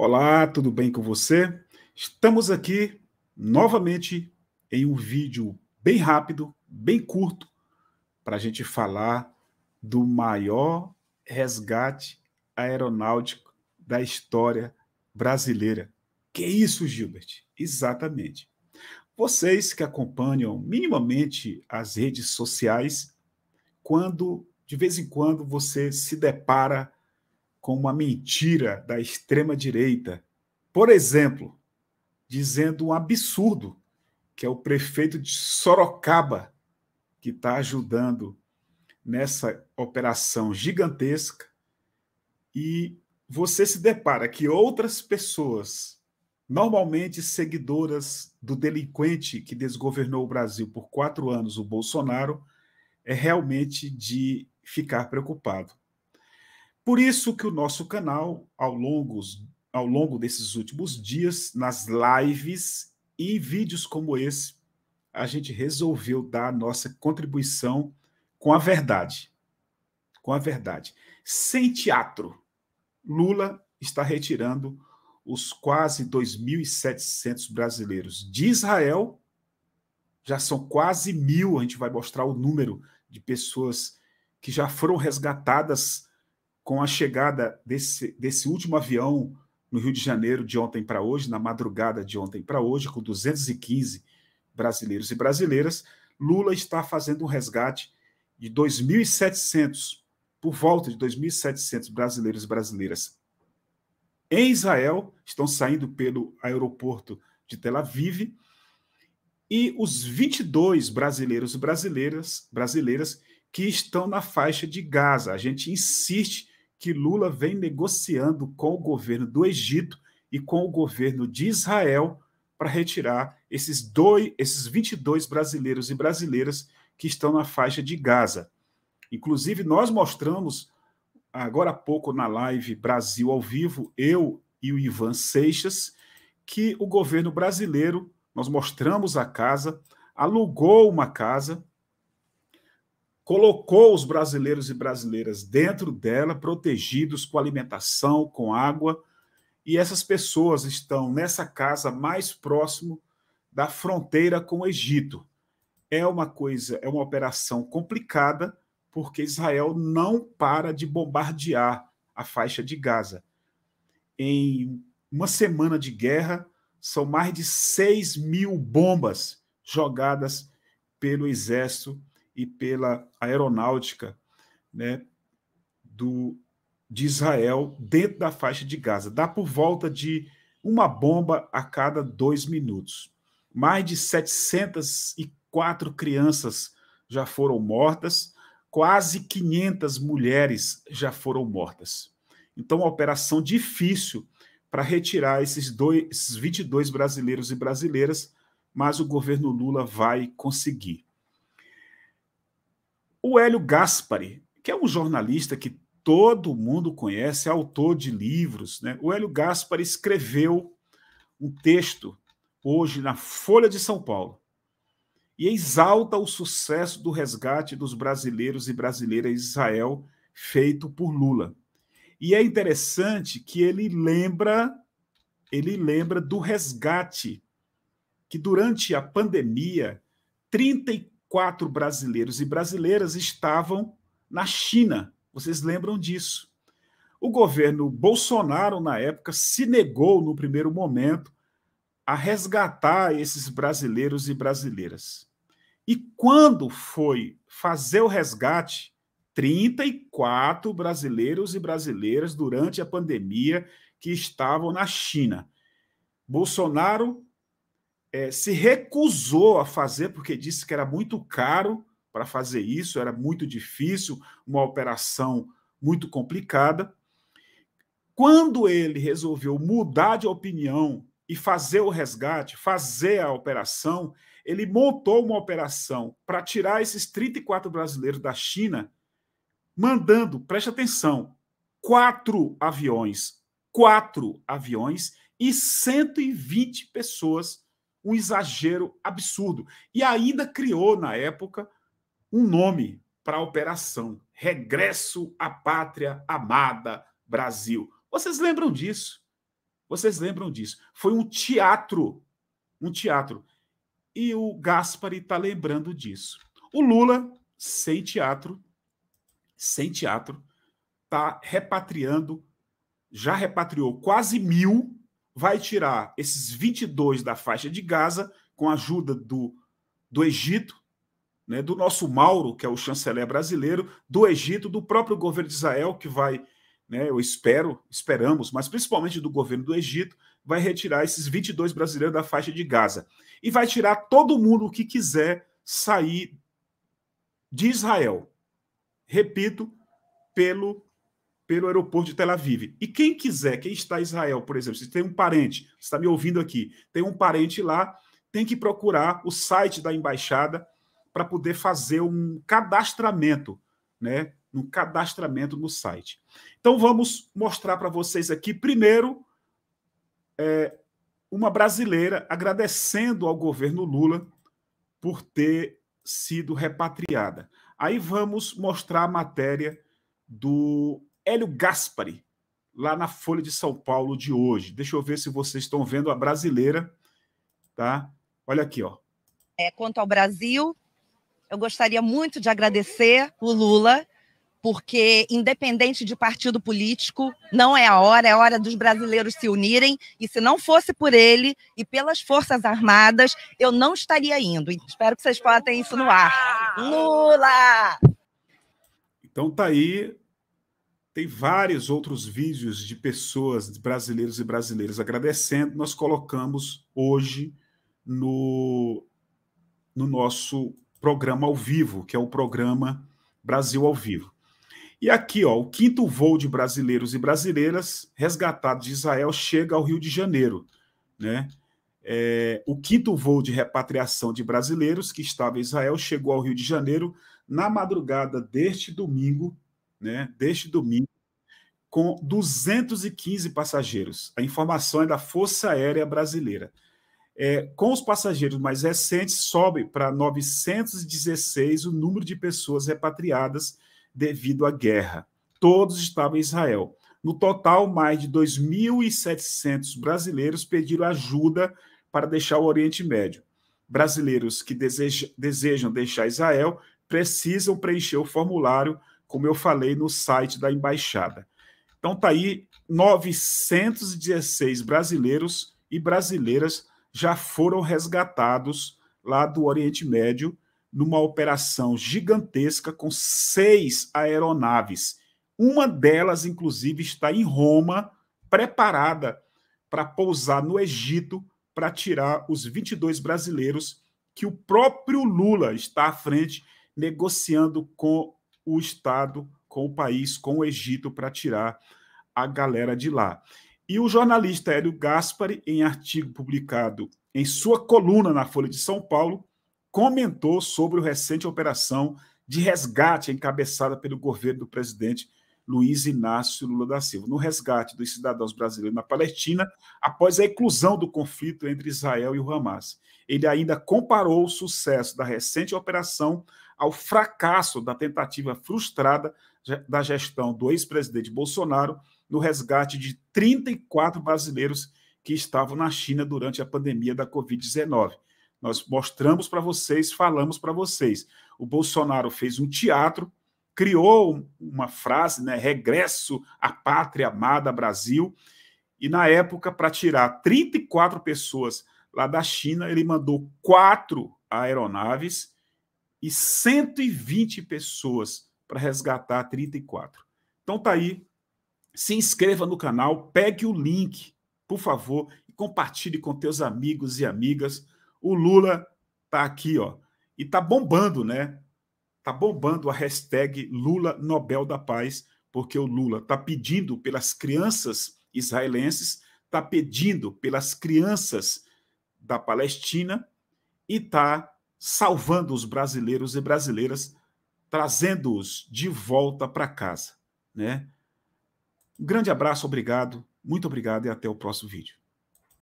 Olá, tudo bem com você? Estamos aqui novamente em um vídeo bem rápido, bem curto, para a gente falar do maior resgate aeronáutico da história brasileira. Que isso, Gilbert? Exatamente. Vocês que acompanham minimamente as redes sociais, quando de vez em quando você se depara com uma mentira da extrema-direita, por exemplo, dizendo um absurdo que é o prefeito de Sorocaba que está ajudando nessa operação gigantesca, e você se depara que outras pessoas, normalmente seguidoras do delinquente que desgovernou o Brasil por 4 anos, o Bolsonaro, é realmente de ficar preocupado. Por isso que o nosso canal, ao longo desses últimos dias, nas lives e em vídeos como esse, a gente resolveu dar a nossa contribuição com a verdade. Com a verdade. Sem teatro, Lula está retirando os quase 2.700 brasileiros de Israel. Já são quase 1.000, a gente vai mostrar o número de pessoas que já foram resgatadas com a chegada desse último avião no Rio de Janeiro de ontem para hoje, na madrugada de ontem para hoje, com 215 brasileiros e brasileiras. Lula está fazendo um resgate de 2.700, por volta de 2.700 brasileiros e brasileiras em Israel, estão saindo pelo aeroporto de Tel Aviv, e os 22 brasileiros e brasileiras que estão na faixa de Gaza. A gente insiste que Lula vem negociando com o governo do Egito e com o governo de Israel para retirar esses 22 brasileiros e brasileiras que estão na faixa de Gaza. Inclusive, nós mostramos agora há pouco na live Brasil ao Vivo, eu e o Ivan Seixas, que o governo brasileiro, nós mostramos a casa, alugou uma casa, colocou os brasileiros e brasileiras dentro dela, protegidos com alimentação, com água, e essas pessoas estão nessa casa mais próximo da fronteira com o Egito. É uma operação complicada, porque Israel não para de bombardear a faixa de Gaza. Em uma semana de guerra, são mais de 6.000 bombas jogadas pelo exército e pela aeronáutica, né, de Israel dentro da faixa de Gaza. Dá por volta de uma bomba a cada 2 minutos. Mais de 704 crianças já foram mortas, quase 500 mulheres já foram mortas. Então, uma operação difícil para retirar esses 22 brasileiros e brasileiras, mas o governo Lula vai conseguir. O Elio Gaspari, que é um jornalista que todo mundo conhece, é autor de livros, né? O Elio Gaspari escreveu um texto hoje na Folha de São Paulo e exalta o sucesso do resgate dos brasileiros e brasileiras em Israel feito por Lula. E é interessante que ele lembra do resgate que durante a pandemia 34 brasileiros e brasileiras estavam na China. Vocês lembram disso? O governo Bolsonaro, na época, se negou, no primeiro momento, a resgatar esses brasileiros e brasileiras. E quando foi fazer o resgate, 34 brasileiros e brasileiras durante a pandemia que estavam na China, Bolsonaro se recusou a fazer, porque disse que era muito caro para fazer isso, era muito difícil, uma operação muito complicada. Quando ele resolveu mudar de opinião e fazer o resgate, fazer a operação, ele montou uma operação para tirar esses 34 brasileiros da China, mandando, preste atenção, 4 aviões e 120 pessoas, um exagero absurdo. E ainda criou, na época, um nome para a operação: Regresso à Pátria Amada Brasil. Vocês lembram disso? Vocês lembram disso? Foi um teatro, um teatro. E o Gaspari está lembrando disso. O Lula, sem teatro, está repatriando, já repatriou quase 1.000, vai tirar esses 22 da faixa de Gaza, com a ajuda do Egito, né, do nosso Mauro, que é o chanceler brasileiro, do Egito, do próprio governo de Israel, que vai, né, eu esperamos, mas principalmente do governo do Egito, vai retirar esses 22 brasileiros da faixa de Gaza. E vai tirar todo mundo que quiser sair de Israel. Repito, pelo aeroporto de Tel Aviv. E quem quiser, quem está em Israel, por exemplo, se tem um parente, você está me ouvindo aqui, tem um parente lá, tem que procurar o site da embaixada para poder fazer um cadastramento, né? Um cadastramento no site. Então, vamos mostrar para vocês aqui, primeiro, uma brasileira agradecendo ao governo Lula por ter sido repatriada. Aí vamos mostrar a matéria do Elio Gaspari, lá na Folha de São Paulo de hoje. Deixa eu ver se vocês estão vendo a brasileira, tá? Olha aqui, ó. Quanto ao Brasil, eu gostaria muito de agradecer o Lula, porque, independente de partido político, não é a hora, é a hora dos brasileiros se unirem, e se não fosse por ele e pelas Forças Armadas, eu não estaria indo. Espero que vocês possam ter isso no ar. Lula! Então tá aí, tem vários outros vídeos de pessoas, de brasileiros e brasileiras agradecendo. Nós colocamos hoje no nosso programa ao vivo, que é o programa Brasil ao Vivo. E aqui, ó, o 5º voo de brasileiros e brasileiras resgatados de Israel chega ao Rio de Janeiro, né? O 5º voo de repatriação de brasileiros que estava em Israel chegou ao Rio de Janeiro na madrugada deste domingo, né? Deste domingo, com 215 passageiros. A informação é da Força Aérea Brasileira. Com os passageiros mais recentes, sobe para 916 o número de pessoas repatriadas devido à guerra. Todos estavam em Israel. No total, mais de 2.700 brasileiros pediram ajuda para deixar o Oriente Médio. Brasileiros que desejam deixar Israel precisam preencher o formulário, como eu falei, no site da embaixada. Então, está aí, 916 brasileiros e brasileiras já foram resgatados lá do Oriente Médio numa operação gigantesca com 6 aeronaves. Uma delas, inclusive, está em Roma, preparada para pousar no Egito para tirar os 22 brasileiros que o próprio Lula está à frente, negociando com o Estado, com o país, com o Egito, para tirar a galera de lá. E o jornalista Elio Gaspari, em artigo publicado em sua coluna na Folha de São Paulo, comentou sobre a recente operação de resgate encabeçada pelo governo do presidente Luiz Inácio Lula da Silva, no resgate dos cidadãos brasileiros na Palestina, após a eclosão do conflito entre Israel e o Hamas. Ele ainda comparou o sucesso da recente operação ao fracasso da tentativa frustrada da gestão do ex-presidente Bolsonaro no resgate de 34 brasileiros que estavam na China durante a pandemia da Covid-19. Nós mostramos para vocês, falamos para vocês. O Bolsonaro fez um teatro, criou uma frase, né, Regresso à Pátria Amada Brasil, e na época, para tirar 34 pessoas lá da China, ele mandou 4 aeronaves e 120 pessoas para resgatar 34. Então tá aí. Se inscreva no canal, pegue o link, por favor, e compartilhe com teus amigos e amigas. O Lula tá aqui, ó, e tá bombando, né? Tá bombando a hashtag Lula Nobel da Paz, porque o Lula tá pedindo pelas crianças israelenses, tá pedindo pelas crianças da Palestina e tá salvando os brasileiros e brasileiras, trazendo-os de volta para casa, né? Um grande abraço, obrigado, muito obrigado e até o próximo vídeo.